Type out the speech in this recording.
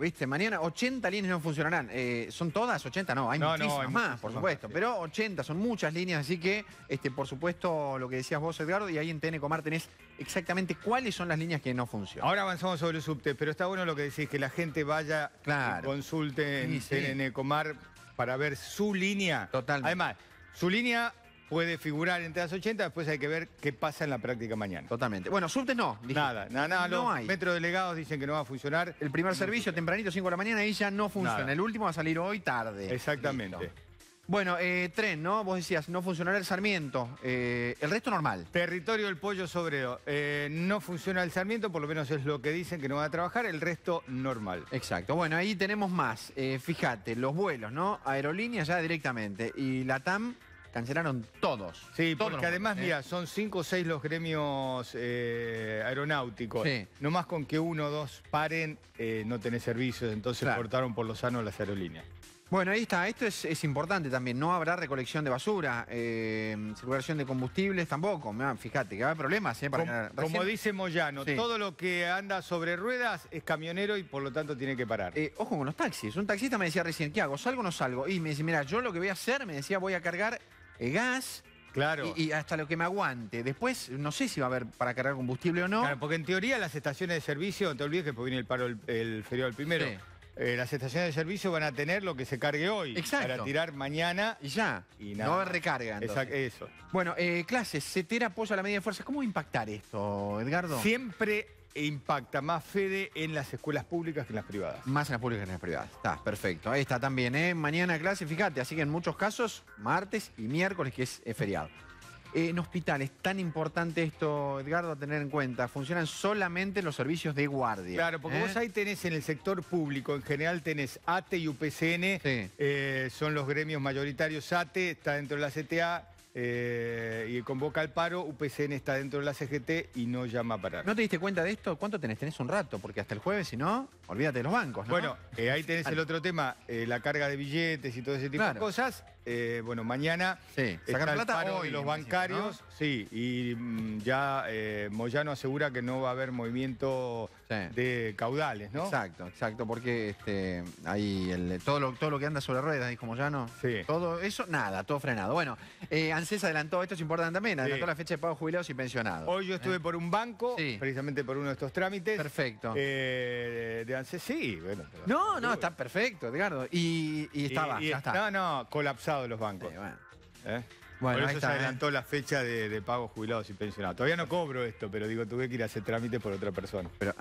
¿Viste? Mañana 80 líneas no funcionarán. ¿Son todas 80? No, hay muchísimas más, por supuesto. Pero 80, son muchas líneas. Así que, por supuesto, lo que decías vos, Edgardo, y ahí en TN Comar tenés exactamente cuáles son las líneas que no funcionan. Ahora avanzamos sobre el subte, pero está bueno lo que decís, que la gente vaya, claro, consulte en TN Comar para ver su línea. Totalmente. Además, su línea puede figurar entre las 80, después hay que ver qué pasa en la práctica mañana. Totalmente. Bueno, subtes no. Dije. Nada. No hay. Metro delegados dicen que no va a funcionar. El primer servicio, tempranito, 5 de la mañana, ahí ya no funciona. Nada. El último va a salir hoy tarde. Exactamente. Listo. Bueno, tren, ¿no? Vos decías, no funcionará el Sarmiento. El resto normal. Territorio del Pollo Sobrero. No funciona el Sarmiento, por lo menos es lo que dicen que no va a trabajar. El resto normal. Exacto. Bueno, ahí tenemos más. Fíjate, los vuelos, ¿no? Aerolíneas ya directamente. Y la TAM... cancelaron todos. Sí, todos, porque además, mira, son 5 o 6 los gremios aeronáuticos. Sí. Nomás con que 1 o 2 paren, no tenés servicios, entonces cortaron por lo sano las aerolíneas. Bueno, ahí está. Esto es importante también. No habrá recolección de basura, circulación de combustibles tampoco. Fíjate que va a haber problemas. Como dice Moyano, todo lo que anda sobre ruedas es camionero y por lo tanto tiene que parar. Ojo con los taxis. Un taxista me decía recién, ¿qué hago? ¿Salgo o no salgo? Y me dice, mira, yo lo que voy a hacer, me decía, voy a cargar gas... Claro. Y hasta lo que me aguante. Después, no sé si va a haber para cargar combustible o no. Claro, porque en teoría las estaciones de servicio, te olvides que viene el paro el feriado del primero... Sí. Las estaciones de servicio van a tener lo que se cargue hoy. Exacto. Para tirar mañana y ya. Y nada. No va a haber recarga. Exacto, eso. Bueno, clases, CTA apoya la medida de fuerza. ¿Cómo va a impactar esto, Edgardo? Siempre impacta más, Fede, en las escuelas públicas que en las privadas. Más en las públicas que en las privadas. Está, perfecto. Ahí está también, ¿eh? Mañana clase, fíjate. Así que en muchos casos, martes y miércoles, que es feriado. En hospitales, tan importante esto, Edgardo, a tener en cuenta, funcionan solamente los servicios de guardia. Claro, porque vos ahí tenés en el sector público, en general tenés ATE y UPCN, son los gremios mayoritarios. ATE está dentro de la CTA y convoca al paro, UPCN está dentro de la CGT y no llama a parar. ¿No te diste cuenta de esto? ¿Cuánto tenés? Tenés un rato, porque hasta el jueves, si no, olvídate de los bancos, ¿no? Bueno, ahí tenés el otro tema, la carga de billetes y todo ese tipo de cosas. Bueno, mañana sacar plata el paro hoy, de los bancarios, ¿no? Sí, y ya Moyano asegura que no va a haber movimiento de caudales, ¿no? Exacto, exacto, porque ahí todo lo que anda sobre ruedas, dijo Moyano, todo eso, nada, todo frenado. Bueno, ANSES adelantó, esto es importante también, adelantó la fecha de pago jubilados y pensionados. Hoy yo estuve por un banco, precisamente por uno de estos trámites. Perfecto. De ANSES, bueno. No, está perfecto, Edgardo, y estaba, ya está. No, colapsado los bancos. Bueno, por eso se adelantó la fecha de pagos jubilados y pensionados. Todavía no cobro esto, pero digo, tuve que ir a hacer trámites por otra persona. Pero,